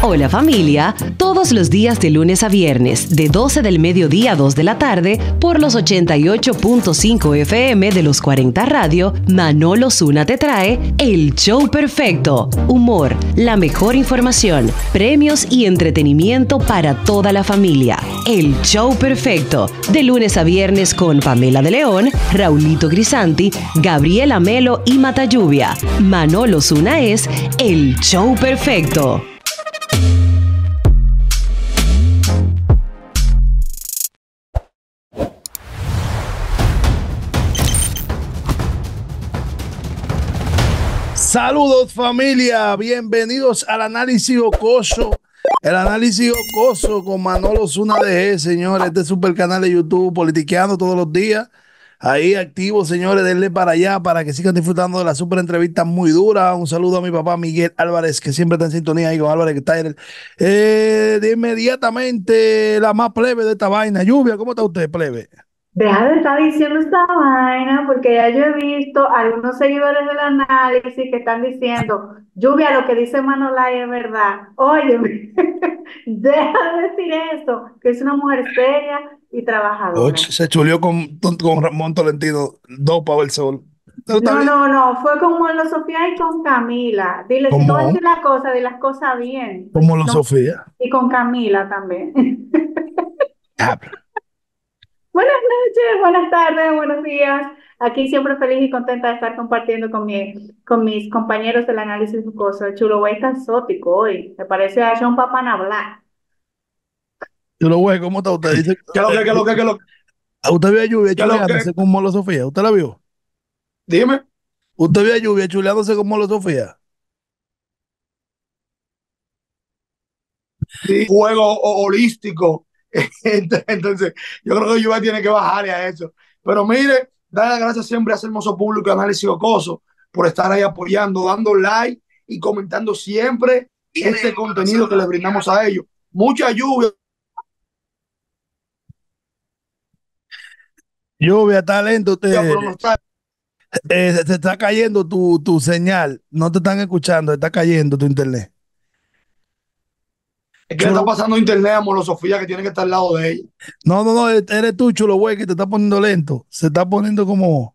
Hola familia, todos los días de lunes a viernes, de 12 del mediodía a 2 de la tarde, por los 88.5 FM de los 40 Radio, Manolo Ozuna te trae El Show Perfecto, humor, la mejor información, premios y entretenimiento para toda la familia. El Show Perfecto, de lunes a viernes con Pamela de León, Raulito Grisanti, Gabriela Melo y Mata Lluvia. Manolo Ozuna es El Show Perfecto. Saludos familia, bienvenidos al Análisis Jocoso. El Análisis Jocoso con Manolo Ozuna DG, señores. Este super canal de YouTube, politiqueando todos los días. Ahí activo, señores, denle para allá para que sigan disfrutando de la super entrevista muy dura. Un saludo a mi papá Miguel Álvarez, que siempre está en sintonía ahí con Álvarez, que está de inmediatamente la más plebe de esta vaina. Lluvia, ¿cómo está usted, plebe? Deja de estar diciendo esta vaina, porque ya yo he visto algunos seguidores del análisis que están diciendo, Lluvia, lo que dice Manolay es verdad. Óyeme, deja de decir eso, que es una mujer seria y trabajadora. Ocho, se chuleó con Ramón Tolentino, dos para el sol. No, fue con Molo Sofía y con Camila. Dile, si tú haces la cosa, di las cosas bien. Con Molo Sofía. Y con Camila también. Buenas noches, buenas tardes, buenos días. Aquí siempre feliz y contenta de estar compartiendo con mis compañeros del Análisis Jocoso. Chulobuey está exótico hoy. Me parece a John Papan hablar. Chulobuey, ¿cómo está usted? Dice, ¿qué lo que? ¿Usted vio a Lluvia chuleándose con Molo Sofía? ¿Usted la vio? Dime. ¿Usted vio a Lluvia chuleándose con Molo Sofía? Sí, juego holístico. Entonces, yo creo que Lluvia tiene que bajarle a eso. Pero mire, darle las gracias siempre a ese hermoso público de Análisis Jocoso por estar ahí apoyando, dando like y comentando siempre este contenido que les brindamos a ellos. Mucha lluvia. Lluvia, está lento usted. Se está cayendo tu señal. No te están escuchando, está cayendo tu internet. Es que le está pasando internet a Molo Sofía, que tiene que estar al lado de ella. No, eres tú, chulo güey, que te está poniendo lento. Se está poniendo como...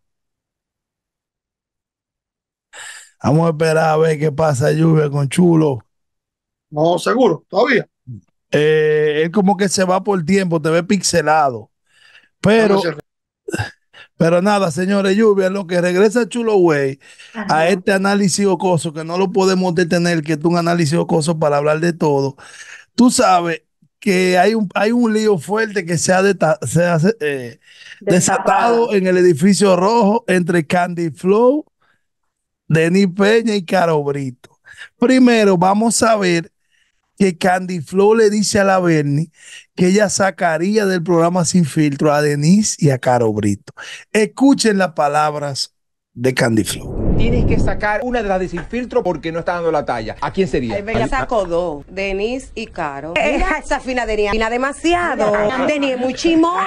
Vamos a esperar a ver qué pasa, Lluvia, con Chulo. No, seguro, todavía. Él como que se va por tiempo, te ve pixelado. Pero nada, señores, Lluvia, lo que regresa Chulo Güey a este Análisis Jocoso, que no lo podemos detener, que es un Análisis Jocoso para hablar de todo. Tú sabes que hay un lío fuerte que se ha desatado en el edificio rojo entre Candy Flow, Denis Peña y Caro Brito. Primero vamos a ver que Candy Flow le dice a la Berni que ella sacaría del programa Sin Filtro a Denis y a Caro Brito. Escuchen las palabras de Candy Flow. Tienes que sacar una de las de Sin Filtro porque no está dando la talla. ¿A quién sería? Ella sacó dos, Denis y Caro. Mira, esa finadería, fina demasiado. Denis es muy chimosa.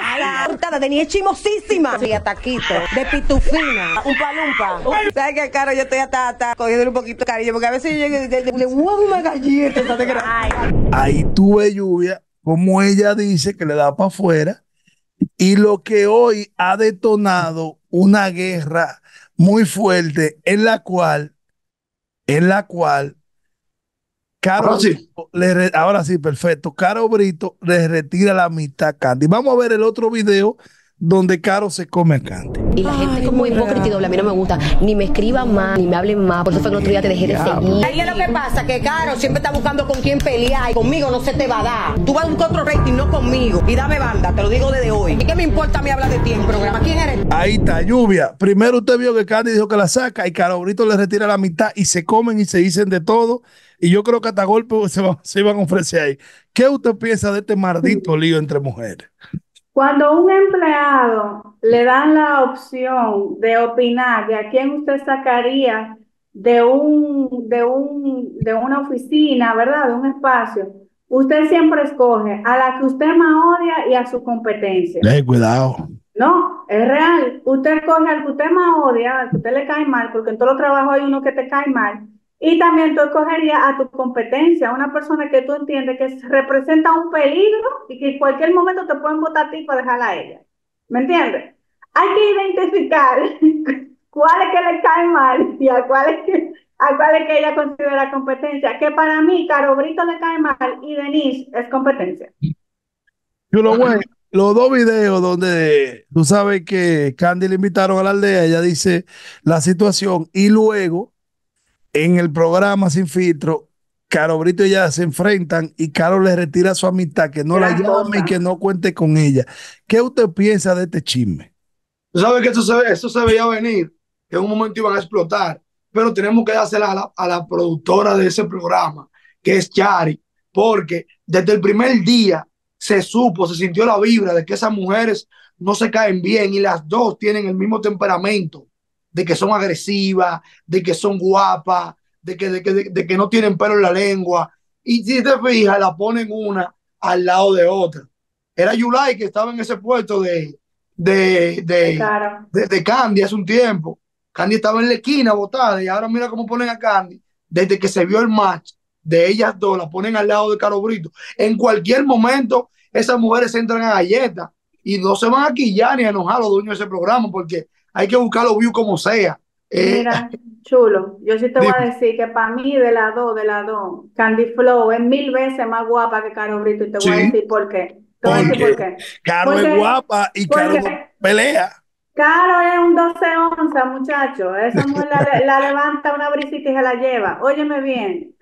Denis es chimosísima. Sí, a taquito, de pitufina, un palumpa. ¿Sabes qué, Caro? Yo estoy hasta cogiendo un poquito de cariño porque a veces yo le huevo una galleta. Ahí tuve Lluvia, como ella dice que le da para afuera. Y lo que hoy ha detonado una guerra muy fuerte en la cual Caro Brito Caro Brito le retira la mitad a Candy. Vamos a ver el otro video donde Caro se come a Candy. Y la gente es como hipócrita y doble, a mí no me gusta. Ni me escriban más, ni me hablen más. Por eso fue que el otro día te dejé de seguir. Ahí es lo que pasa, que Caro siempre está buscando con quién pelear. Y conmigo no se te va a dar. Tú vas a un otro rating, no conmigo. Y dame banda, te lo digo desde hoy. ¿Y qué me importa a mí hablar de ti en el programa? ¿Quién eres? Ahí está, Lluvia. Primero usted vio que Candy dijo que la saca y Caro Brito le retira la mitad y se comen y se dicen de todo. Y yo creo que hasta golpe se iban a ofrecer ahí. ¿Qué usted piensa de este maldito lío entre mujeres? Cuando a un empleado le dan la opción de opinar de a quién usted sacaría de una oficina, ¿verdad? De un espacio, usted siempre escoge a la que usted más odia y a su competencia. Cuidado. No, es real. Usted escoge al que usted más odia, al que usted le cae mal, porque en todos los trabajos hay uno que te cae mal, Y también tú escogerías a tu competencia, una persona que tú entiendes que representa un peligro y que en cualquier momento te pueden votar a ti para dejarla a ella. ¿Me entiendes? Hay que identificar cuáles que le caen mal y a cuáles que, ella considera competencia. Que para mí, Caro Brito le cae mal y Denis es competencia. Yo lo voy. Los dos videos donde tú sabes que Candy le invitaron a la aldea, ella dice la situación y luego en el programa Sin Filtro, Caro Brito y ella se enfrentan y Caro le retira su amistad, que no la llame y que no cuente con ella. ¿Qué usted piensa de este chisme? Tú sabes que eso se veía venir, que en un momento iban a explotar, pero tenemos que dársela a la productora de ese programa, que es Chari, porque desde el primer día se supo, se sintió la vibra de que esas mujeres no se caen bien y las dos tienen el mismo temperamento, de que son agresivas, de que son guapas, de que no tienen pelo en la lengua. Y si te fijas, la ponen una al lado de otra. Era Yulay que estaba en ese puesto de Candy hace un tiempo. Candy estaba en la esquina botada y ahora mira cómo ponen a Candy. Desde que se vio el match de ellas dos, la ponen al lado de Caro Brito. En cualquier momento, esas mujeres entran a galletas y no se van a quillar ni a enojar a los dueños de ese programa porque hay que buscar los views como sea. Mira, chulo, yo sí te voy a decir que para mí de la dos, Candy Flow es 1000 veces más guapa que Caro Brito y te voy a decir por qué. Te voy a decir por qué. Caro es guapa y Caro pelea. Caro es un 12 onzas, muchacho. Esa mujer la levanta una brisita y se la lleva. Óyeme bien.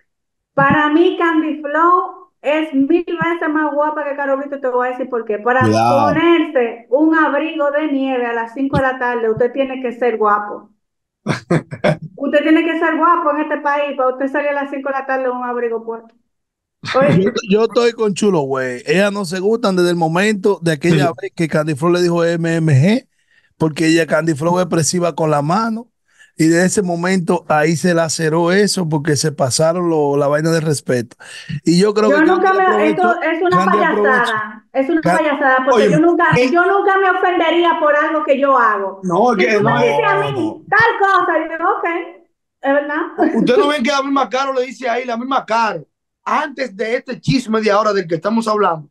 Para mí, Candy Flow es 1000 veces más guapa que Caro Brito, te voy a decir por qué. Para ponerse un abrigo de nieve a las 5 de la tarde, usted tiene que ser guapo. Usted tiene que ser guapo en este país para usted salir a las 5 de la tarde con un abrigo puesto. Yo estoy con Chulo, güey. Ellas no se gustan desde el momento de aquella vez que Candy Flow le dijo MMG, porque ella, Candy Flow, es expresiva con la mano. Y de ese momento ahí se laceró eso porque se pasaron la vaina de respeto. Y yo creo que nunca me, esto es una payasada. Es una payasada porque yo nunca me ofendería por algo que yo hago. No, que no. Me dice a mí tal cosa, yo digo, ok, es verdad. Ustedes no ven que la misma Caro le dice ahí, la misma Caro, antes de este chisme de ahora del que estamos hablando,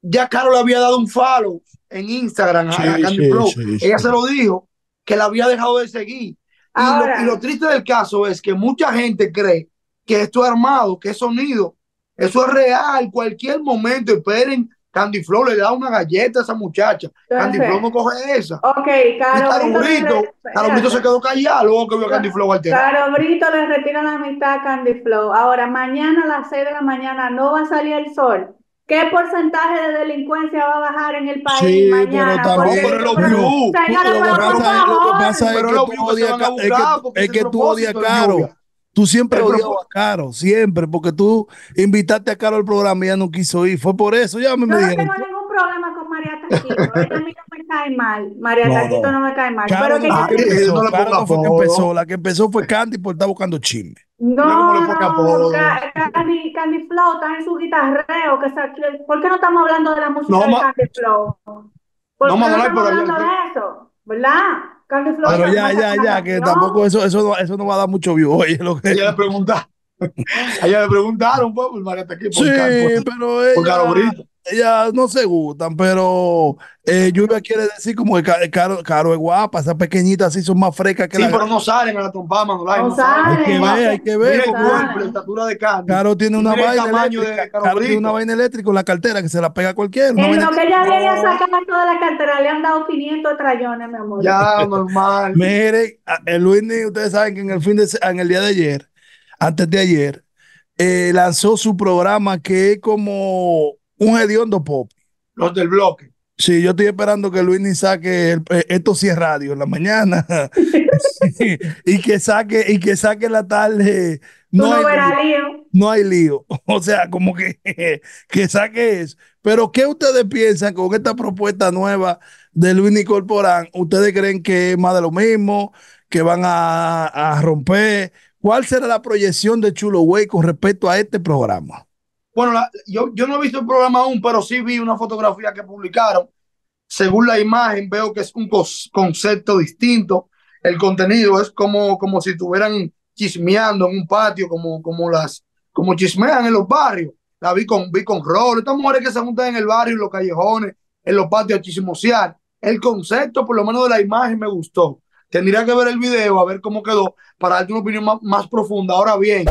ya Caro le había dado un follow en Instagram a Candy Flow. Ella se lo dijo, que la había dejado de seguir. Ahora, y lo triste del caso es que mucha gente cree que esto es armado, que es sonido. Eso es real. Cualquier momento, esperen, Candy Flow le da una galleta a esa muchacha. Entonces, Candy Flow no coge esa. Ok, Caro Brito. Caro Brito se quedó callado luego que vio a Candy Flow alterado. Caro Brito le retira la mitad a Candy Flow. Ahora, mañana a las 6 de la mañana no va a salir el sol. ¿Qué porcentaje de delincuencia va a bajar en el país mañana? Pero tampoco por los views. Lo que pasa es que tú odias Caro. Tú siempre odias a Caro, siempre, porque tú invitaste a Caro al programa y ella no quiso ir. Fue por eso. Ya me dijeron. No tengo ningún problema con María Taquito. Ella a mí no me cae mal. María Taquito no me cae mal. Pero no fue que empezó. La que empezó fue Candy por estar buscando chisme. No, Candy Flow está en su guitarreo. ¿Por qué no estamos hablando de la música de Candy Flow? ¿Por qué no estamos hablando de eso? ¿Verdad? Candy Flow. Pero ya, que tampoco eso no va a dar mucho view. Oye, lo que ella le pregunta. Ella le preguntaron, pues, María Taquito. Sí, pero ellas no se gustan, pero Lluvia quiere decir como que Caro es guapa, esas pequeñitas así son más frescas que pero no salen a la trompada, Manolay. Hay que ver. Mira el cuerpo, la estatura de Caro. Caro tiene una vaina eléctrica. Caro tiene una vaina eléctrica en la cartera que se la pega a cualquiera. En lo que ella viene a sacar toda la cartera, le han dado 500 trayones, mi amor. Ya, normal. Mire, Luis, ustedes saben que en el día de ayer, antes de ayer, lanzó su programa que es como un hediondo pop. Los del bloque. Sí, yo estoy esperando que Luis ni saque esto sí es radio en la mañana. Sí, y que saque en la tarde. No hay lío. O sea, como que saque eso. Pero ¿qué ustedes piensan con esta propuesta nueva de Luis Nicol Corporán? ¿Ustedes creen que es más de lo mismo? ¿Que van a romper? ¿Cuál será la proyección de Chulo Güey con respecto a este programa? Bueno, yo no he visto el programa aún, pero sí vi una fotografía que publicaron. Según la imagen, veo que es un concepto distinto. El contenido es como si tuvieran chismeando en un patio como chismean en los barrios. La vi con Rolo, estas mujeres que se juntan en el barrio, en los callejones, en los patios a chismosear. El concepto, por lo menos de la imagen, me gustó. Tendría que ver el video, a ver cómo quedó, para darte una opinión más profunda. Ahora bien,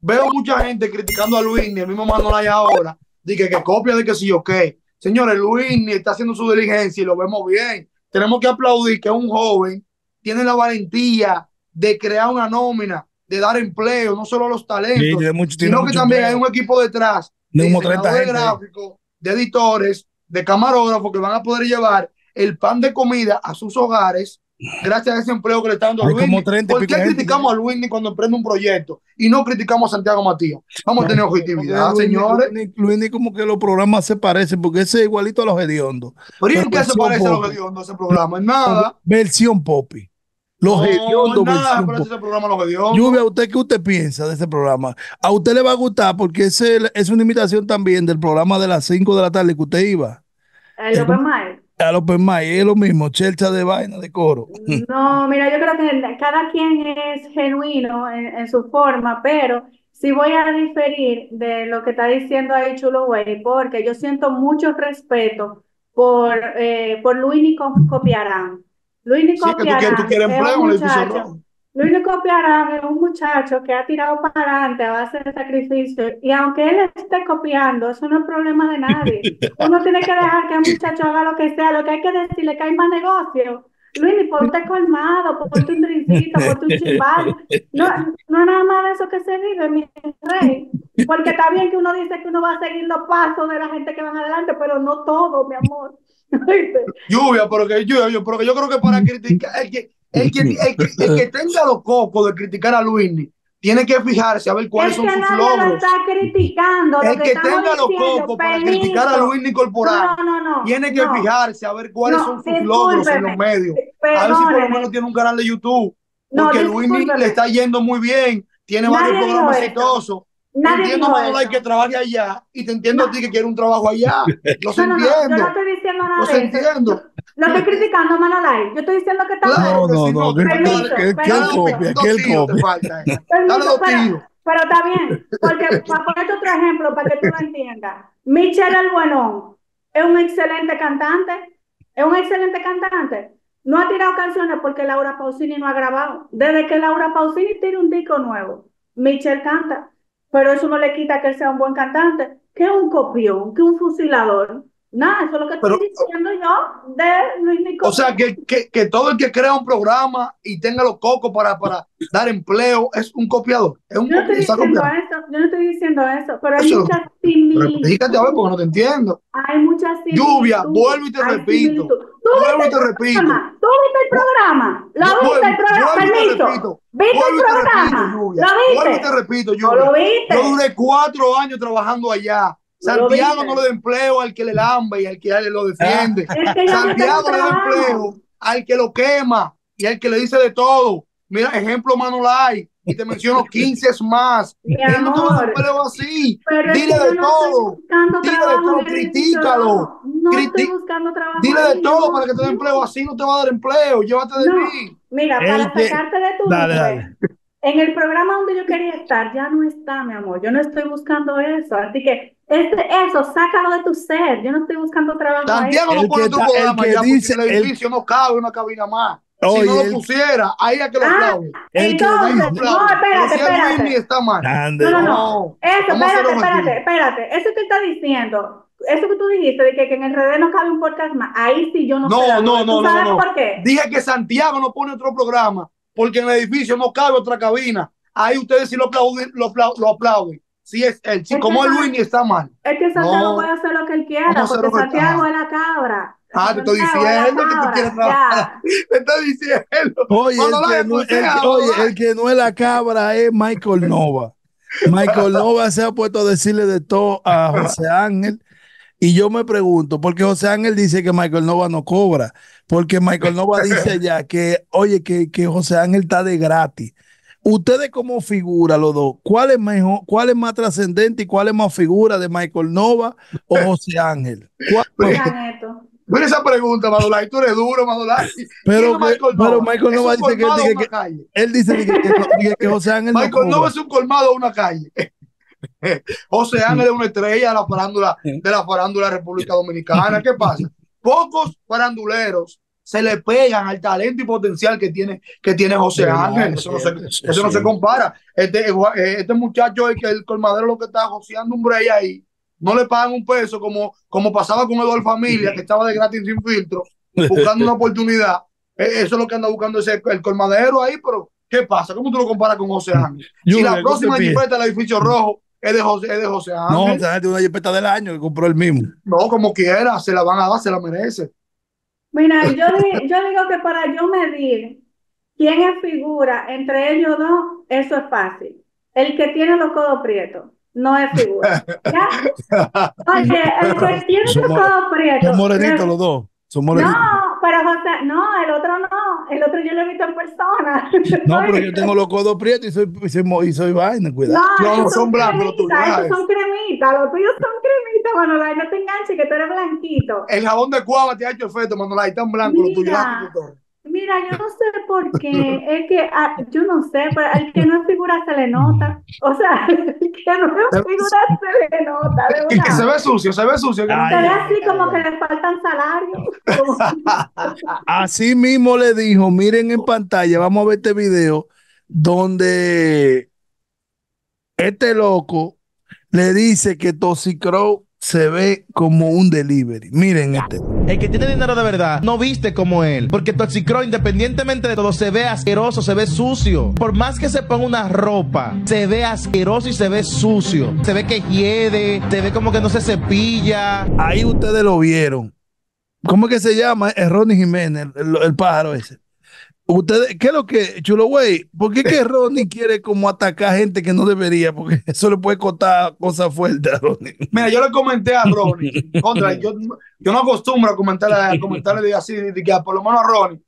veo mucha gente criticando a Luis, ni el mismo Manolay ahora, de que copia de que sí o qué. Señores, Luis ni está haciendo su diligencia y lo vemos bien. Tenemos que aplaudir que un joven tiene la valentía de crear una nómina, de dar empleo, no solo a los talentos, sí, sino que también hay un equipo detrás de diseñadores gráficos, de editores, de camarógrafos que van a poder llevar el pan de comida a sus hogares gracias a ese empleo que le está dando a Luis. ¿Por qué criticamos a Luis cuando emprende un proyecto y no criticamos a Santiago Matías? Vamos a tener objetividad, señores. Luis, como que los programas se parecen, porque ese es igualito a los hediondos. ¿Pero en qué se parece a los hediondos ese programa? En nada. Versión Poppy. Los hediondos. Nada, parece ese programa los hediondos. Lluvia, ¿usted qué usted piensa de ese programa? A usted le va a gustar porque es una imitación también del programa de las 5 de la tarde que usted iba. Lo fue mal. A los permay, es lo mismo, chelcha de vaina, de coro. No, mira, yo creo que cada quien es genuino en su forma, pero sí voy a diferir de lo que está diciendo ahí Chulo Güey, porque yo siento mucho respeto por Luis Nicol Corporán. Luis Nicol Corporán es un muchacho que ha tirado para adelante a base de sacrificio, y aunque él esté copiando, eso no es problema de nadie. Uno tiene que dejar que el muchacho haga lo que sea, lo que hay que decirle que hay más negocio. Luis, ponte colmado, ponte un trincito, ponte un chimbal. No es nada más de eso que se vive, mi rey. Porque está bien que uno dice que uno va a seguir los pasos de la gente que van adelante, pero no todo, mi amor. Lluvia, porque yo creo que para criticar... El que tenga los cocos de criticar a Luisny tiene que fijarse a ver cuáles son sus logros. Está criticando, el que tenga los cocos para criticar a Luisny Corporán tiene que fijarse a ver cuáles son sus logros en los medios. A ver si por lo menos tiene un canal de YouTube. Porque Luisny le está yendo muy bien, tiene varios programas exitosos. Entiendo a Manolay que trabaje allá y te entiendo a ti que quiere un trabajo allá. Los entiendo. Yo no estoy diciendo nada. Los entiendo. Lo estoy criticando, Manolay. Yo estoy diciendo que está mal. No, pero está bien. Porque para ponerte otro ejemplo para que tú lo entiendas. Michelle Albuenón es un excelente cantante. No ha tirado canciones porque Laura Pausini no ha grabado. Desde que Laura Pausini tiene un disco nuevo, Michelle canta. Pero eso no le quita que él sea un buen cantante, que un copión, que un fusilador. Nada, eso es lo que estoy diciendo yo de Luis Nicol. O sea, que todo el que crea un programa y tenga los cocos para dar empleo es un copiador. Yo no estoy diciendo eso, pero hay muchas similitudes. Fíjate a ver porque no te entiendo. Hay muchas similitudes. Lluvia, vuelvo y te repito. ¿Tú viste el programa? ¿Lo viste el programa? Yo duré 4 años trabajando allá. Santiago no le da empleo al que le lambe y al que lo defiende. Santiago le da empleo al que lo quema y al que le dice de todo. Mira, ejemplo Manolay, y te menciono 15 más. Él no te va a dar empleo así. Dile de todo, critícalo. Dile de todo para que te dé empleo así, no te va a dar empleo. Llévate de mí. Mira, para sacarte de tu vida. En el programa donde yo quería estar, ya no está, mi amor. Yo no estoy buscando eso. Así que eso, sácalo de tu ser. Yo no estoy buscando trabajo. Santiago no pone otro programa ya porque el edificio no cabe una cabina más. Si no lo pusiera, ahí a que lo aplaude. Espérate. Está mal. No. Espérate. Eso que está diciendo... Eso que tú dijiste, de que en el RD no cabe un podcast más, ahí sí yo no sé. ¿Sabes por qué? Dije que Santiago no pone otro programa, porque en el edificio no cabe otra cabina. Ahí ustedes sí lo aplauden. Sí, es él. Como es Luis, ni está mal. Es que Santiago puede hacer lo que él quiera, porque Santiago es la cabra. Ah, te estoy diciendo que tú quieres trabajar. Te estoy diciendo. Oye, el que no es la cabra es Michael Nova. Michael Nova se ha puesto a decirle de todo a José Ángel. Y yo me pregunto, porque José Ángel dice que Michael Nova no cobra, porque Michael Nova dice ya que, oye, que José Ángel está de gratis. Ustedes como figura, los dos, ¿cuál es más trascendente y cuál es más figura de Michael Nova o José Ángel? Mira esa pregunta, Madolay. Tú eres duro, Madolay. Pero Michael Nova dice que él dice que José Ángel. Michael Nova es un colmado a una calle. José Ángel es una estrella de la farándula República Dominicana. ¿Qué pasa? Pocos faranduleros se le pegan al talento y potencial que tiene José Ángel. Eso no se compara. Este muchacho es que el colmadero lo que está joseando un break ahí. No le pagan un peso como pasaba con Eduardo Familia, que estaba de gratis sin filtro, buscando una oportunidad. Eso es lo que anda buscando el colmadero ahí, pero ¿qué pasa? ¿Cómo tú lo comparas con José Ángel? Si la próxima jipeta del edificio rojo es de José Ángel. No, José Ángel tiene una jipeta del año que compró él mismo. No, como quiera, se la van a dar, se la merece. Mira, yo digo que para yo medir quién es figura entre ellos dos, eso es fácil. El que tiene los codos prietos no es figura. ¿Ya? Oye, el que tiene los codos prietos. Son morenitos los dos. Son morenitos. No, pero José, no, el otro no. El otro yo lo he visto en persona. No, pero yo tengo los codos prietos y soy vaina, cuidado. No, son blancos los tuyos. Son cremitas, los tuyos son cremitas, Manolay. No te enganches, que tú eres blanquito. El jabón de cuava te ha hecho efecto, Manolay. Tan blanco los tuyos. Mira, yo no sé por qué, es que yo no sé, pero al que no es figura se le nota, o sea, al que no es figura se le nota. Y que se ve sucio. Que ay, no. Se ve así como que le faltan salarios. Así mismo le dijo, miren en pantalla, vamos a ver este video, donde este loco le dice que Toxic Crow se ve como un delivery. Miren este. El que tiene dinero de verdad no viste como él, porque Toxic Crow, independientemente de todo, se ve asqueroso, se ve sucio. Por más que se ponga una ropa, se ve asqueroso y se ve sucio. Se ve que hiede, se ve como que no se cepilla. Ahí ustedes lo vieron. ¿Cómo es que se llama? Es Ronny Jiménez, el pájaro ese. Ustedes, ¿qué es lo que, chulo güey? ¿Por qué que Ronny quiere como atacar gente que no debería? Porque eso le puede costar cosas fuertes a Ronny. Mira, yo le comenté a Ronny. Contra, yo no acostumbro a comentarle así, que por lo menos a Ronny.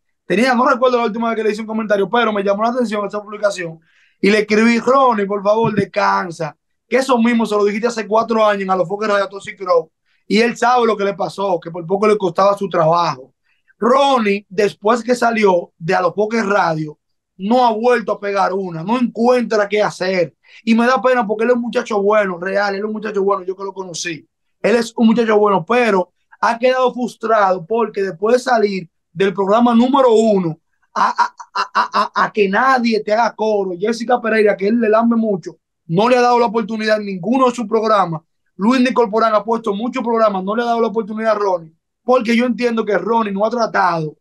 No recuerdo la última vez que le hice un comentario, pero me llamó la atención esa publicación. Y le escribí, Ronny, por favor, descansa. Que eso mismo se lo dijiste hace 4 años en Alofoke Radio a Toxic Crow. Y él sabe lo que le pasó, que por poco le costaba su trabajo. Ronny, después que salió de Alofoke Radio, no ha vuelto a pegar una, no encuentra qué hacer. Y me da pena porque él es un muchacho bueno, real, él es un muchacho bueno, yo que lo conocí. Él es un muchacho bueno, pero ha quedado frustrado porque después de salir del programa número 1 a que nadie te haga coro, Jessica Pereira, que él le lambe mucho, no le ha dado la oportunidad en ninguno de sus programas. Luis Nicol Corporán ha puesto muchos programas, no le ha dado la oportunidad a Ronny. Porque yo entiendo que Ronny no ha tratado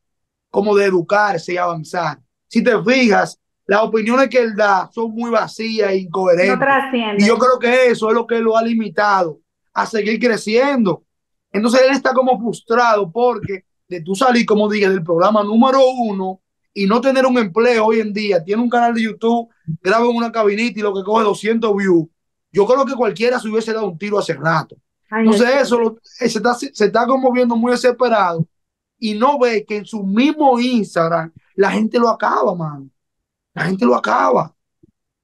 como de educarse y avanzar. Si te fijas, las opiniones que él da son muy vacías e incoherentes. No trasciende. Y yo creo que eso es lo que lo ha limitado a seguir creciendo. Entonces él está como frustrado porque de tú salir, como dije, del programa número 1 y no tener un empleo hoy en día. Tiene un canal de YouTube, graba en una cabinita y lo que coge 200 views. Yo creo que cualquiera se hubiese dado un tiro hace rato. Entonces eso se está como viendo muy desesperado y no ve que en su mismo Instagram la gente lo acaba, mano. La gente lo acaba.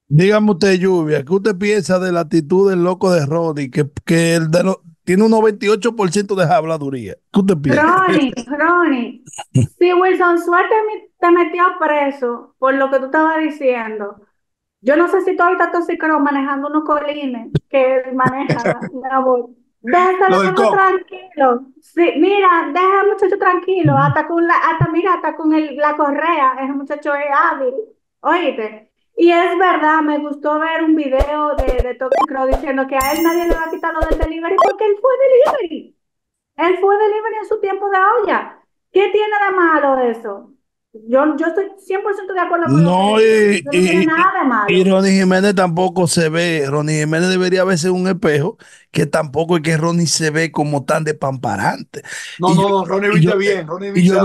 Dígame usted, Lluvia, ¿qué usted piensa de la actitud del loco de Ronny? Que el de tiene un 98% de habladuría. ¿Qué usted piensa? Ronny, si Wilson Suerte te metió preso por lo que tú estabas diciendo, yo no sé si tú ahorita Toxic Crow manejando unos colines que maneja la voz. Déjalo tranquilo. Sí, mira, deja al muchacho tranquilo. Hasta con la correa. El muchacho es hábil. Oíste. Y es verdad, me gustó ver un video de Toxic Crow diciendo que a él nadie le va a quitar lo del delivery porque él fue delivery. Él fue delivery en su tiempo de olla. ¿Qué tiene de malo eso? Yo estoy 100% de acuerdo con eso. No tiene nada de malo. Y Ronny Jiménez tampoco se ve. Ronny Jiménez debería verse un espejo, que tampoco es que Ronny se ve como tan despamparante. No, Ronny viste bien. Y yo he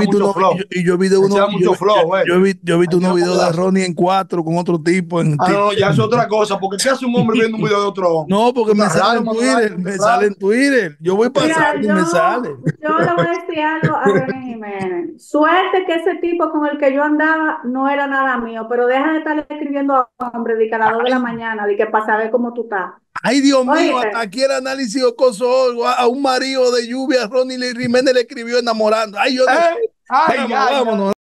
visto unos videos de Ronny en 4 con otro tipo. No, ya es otra cosa. Porque ¿qué hace un hombre viendo un video de otro hombre? No, porque me sale en Twitter. Me sale en Twitter. Yo voy pasando y me sale. Yo le voy a decir algo a Ronny Jiménez. Suerte que ese tipo con el que yo andaba no era nada mío, pero deja de estar escribiendo a hombre de que a las 2 de la mañana, de que para saber cómo tú estás. Ay, Dios mío, hasta aquí el análisis jocoso. A un marido de lluvia, Ronny Jiménez le escribió enamorando. Ay, yo no. Ay, vámonos.